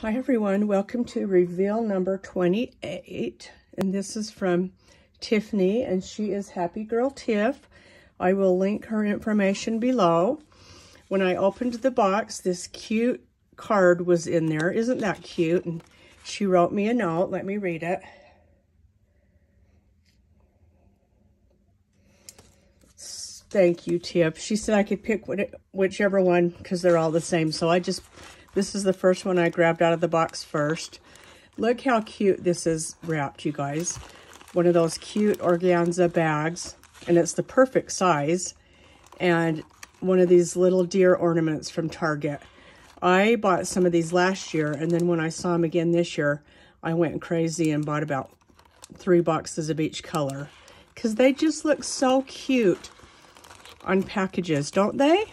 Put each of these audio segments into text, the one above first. Hi everyone, welcome to reveal number 28, and this is from Tiffany, and she is Happy Girl Tiff. I will link her information below. When I opened the box, this cute card was in there. Isn't that cute? And she wrote me a note. Let me read it. Thank you, Tiff. She said I could pick whichever one because they're all the same, so this is the first one I grabbed out of the box first. Look how cute this is wrapped, you guys. One of those cute organza bags, and it's the perfect size. And one of these little deer ornaments from Target. I bought some of these last year, and then when I saw them again this year, I went crazy and bought about 3 boxes of each color because they just look so cute on packages, don't they?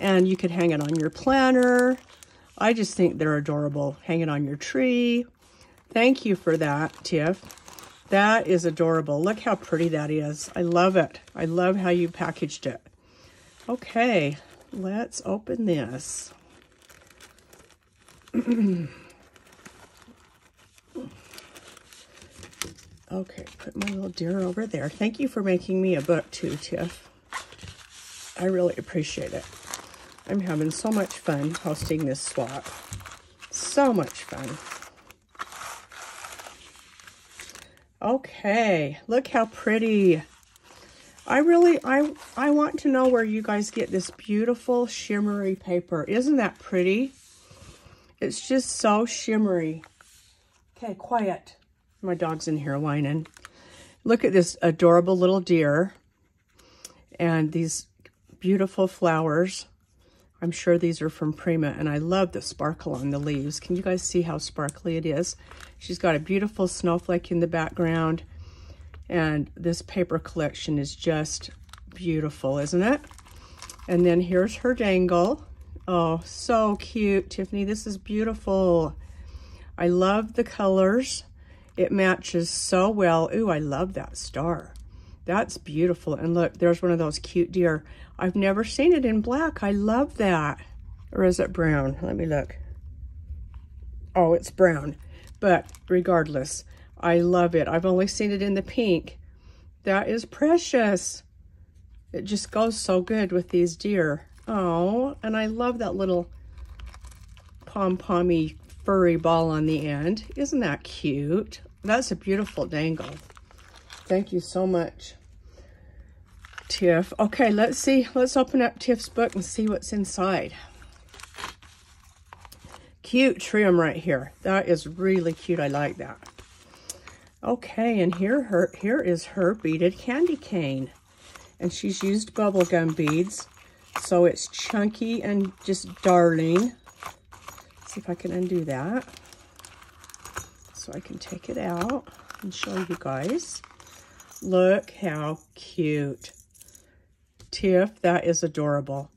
And you could hang it on your planner. I just think they're adorable. Hang it on your tree. Thank you for that, Tiff. That is adorable. Look how pretty that is. I love it. I love how you packaged it. Okay, let's open this. Okay, put my little deer over there. Thank you for making me a book too, Tiff. I really appreciate it. I'm having so much fun hosting this swap. So much fun. Okay, look how pretty. I want to know where you guys get this beautiful shimmery paper. Isn't that pretty? It's just so shimmery. Okay, quiet. My dog's in here whining. Look at this adorable little deer and these beautiful flowers. I'm sure these are from Prima, and I love the sparkle on the leaves. Can you guys see how sparkly it is? She's got a beautiful snowflake in the background, and this paper collection is just beautiful, isn't it? And then here's her dangle. Oh, so cute, Tiffany. This is beautiful. I love the colors. It matches so well. Ooh, I love that star. That's beautiful. And look, there's one of those cute deer. I've never seen it in black. I love that. Or is it brown? Let me look. Oh, it's brown. But regardless, I love it. I've only seen it in the pink. That is precious. It just goes so good with these deer. Oh, and I love that little pom-pommy furry ball on the end. Isn't that cute? That's a beautiful dangle. Thank you so much, Tiff. Okay, let's see. Let's open up Tiff's book and see what's inside. Cute trim right here. That is really cute. I like that. Okay, and here is her beaded candy cane. And she's used bubblegum beads, so it's chunky and just darling. Let's see if I can undo that so I can take it out and show you guys. Look how cute. Tiff, that is adorable.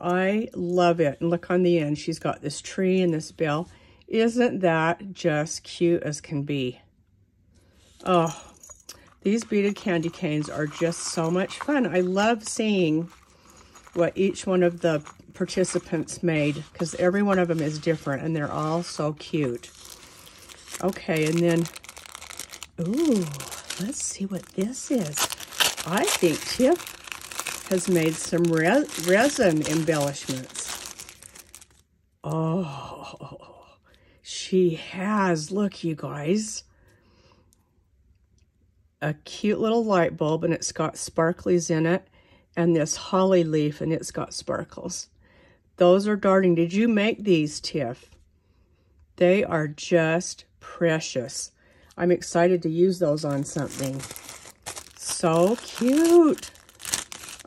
I love it. And look on the end, she's got this tree and this bell. Isn't that just cute as can be? Oh, these beaded candy canes are just so much fun. I love seeing what each one of the participants made because every one of them is different and they're all so cute. Okay, and then, ooh. Let's see what this is. I think Tiff has made some resin embellishments. Oh, she has. Look, you guys. A cute little light bulb, and it's got sparklies in it. And this holly leaf, and it's got sparkles. Those are darling. Did you make these, Tiff? They are just precious. I'm excited to use those on something. So cute.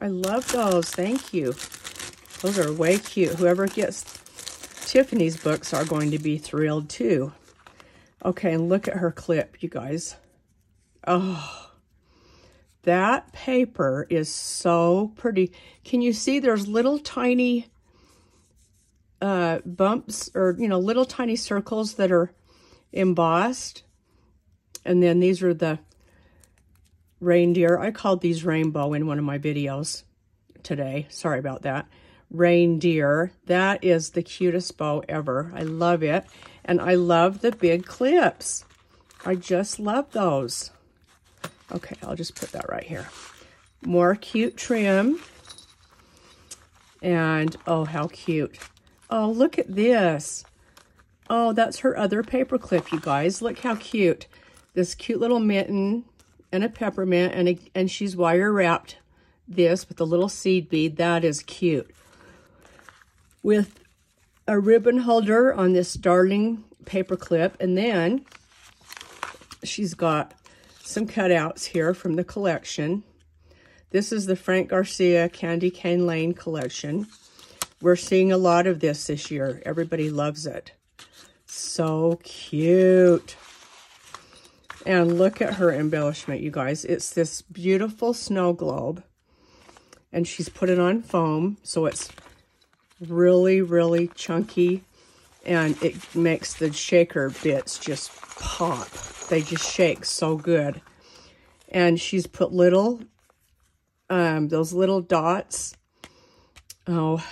I love those. Thank you. Those are way cute. Whoever gets Tiffany's books are going to be thrilled too. Okay, and look at her clip, you guys. Oh, that paper is so pretty. Can you see there's little tiny bumps or, you know, little tiny circles that are embossed? And then these are the reindeer. I called these rainbow in one of my videos today. Sorry about that. reindeer. That is the cutest bow ever. I love it. And I love the big clips. I just love those. Okay, I'll just put that right here. More cute trim. And, oh, how cute. Oh, look at this. Oh, that's her other paper clip, you guys. Look how cute. This cute little mitten and a peppermint, and she's wire wrapped this with a little seed bead. That is cute. With a ribbon holder on this darling paper clip, and then she's got some cutouts here from the collection. This is the Frank Garcia Candy Cane Lane collection. We're seeing a lot of this year. Everybody loves it. So cute. And look at her embellishment, you guys. It's this beautiful snow globe. And she's put it on foam, so it's really, really chunky. And it makes the shaker bits just pop. They just shake so good. And she's put little... those little dots, oh,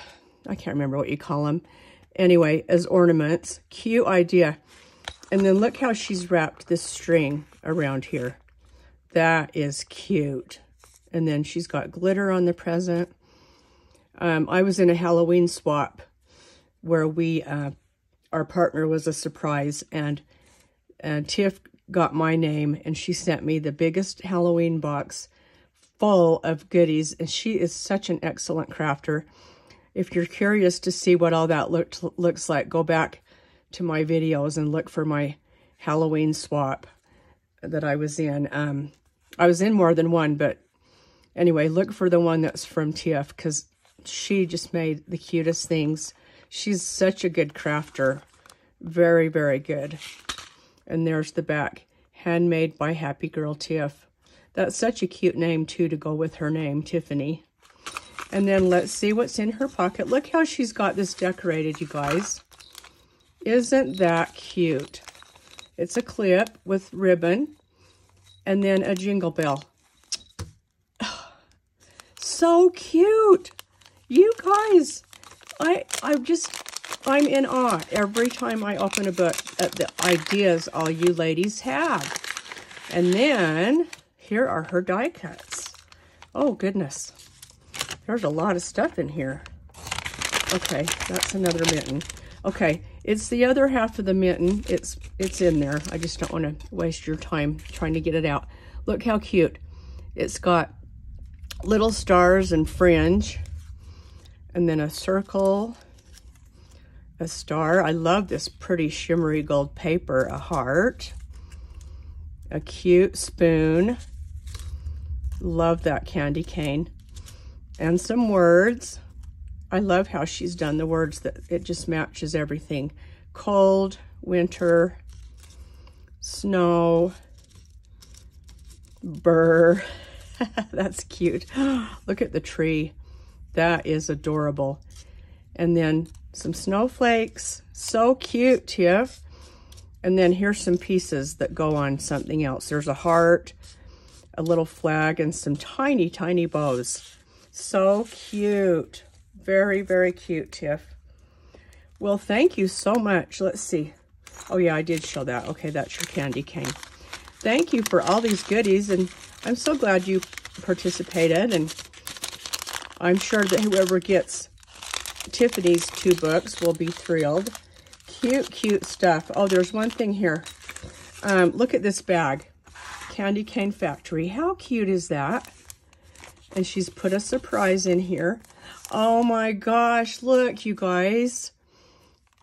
I can't remember what you call them. Anyway, as ornaments, cute idea. And then look how she's wrapped this string around here. That is cute. And then she's got glitter on the present. I was in a Halloween swap where we, our partner was a surprise, and Tiff got my name, and she sent me the biggest Halloween box full of goodies, and she is such an excellent crafter. If you're curious to see what all that looks like, go back to my videos and look for my Halloween swap that I was in. I was in more than one, but anyway, look for the one that's from Tiff, because she just made the cutest things. She's such a good crafter. Very, very good. And there's the back. Handmade by Happy Girl Tiff. That's such a cute name, too, to go with her name, Tiffany. And then let's see what's in her pocket. Look how she's got this decorated, you guys. Isn't that cute? It's a clip with ribbon and then a jingle bell. So cute! You guys, I'm in awe every time I open a book at the ideas all you ladies have. And then... here are her die cuts. Oh, goodness. There's a lot of stuff in here. Okay, that's another mitten. Okay, it's the other half of the mitten. It's in there. I just don't want to waste your time trying to get it out. Look how cute. It's got little stars and fringe, and then a circle, a star. I love this pretty shimmery gold paper, a heart, a cute spoon. Love that candy cane. And some words. I love how she's done the words, that it just matches everything. Cold, winter, snow, burr. That's cute. Look at the tree. That is adorable. And then some snowflakes. So cute, Tiff. And then here's some pieces that go on something else. There's a heart, a little flag, and some tiny, tiny bows. So cute. Very, very cute, Tiff. Well, thank you so much. Let's see. Oh, yeah, I did show that. Okay, that's your candy cane. Thank you for all these goodies, and I'm so glad you participated, and I'm sure that whoever gets Tiffany's 2 books will be thrilled. Cute, cute stuff. Oh, there's one thing here. Look at this bag. Candy Cane Factory. How cute is that? And she's put a surprise in here. Oh my gosh, look, you guys.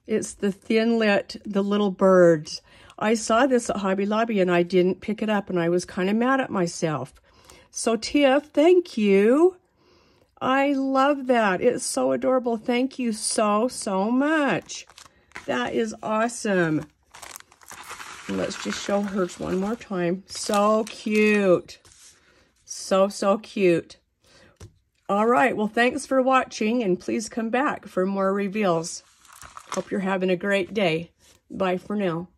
It's the thin-lit, the little birds. I saw this at Hobby Lobby and I didn't pick it up, and I was kind of mad at myself. So Tiff, thank you. I love that. It's so adorable. Thank you so, so much. That is awesome. Let's just show hers one more time. So cute. So, so cute. All right. Well, thanks for watching, and please come back for more reveals. Hope you're having a great day. Bye for now.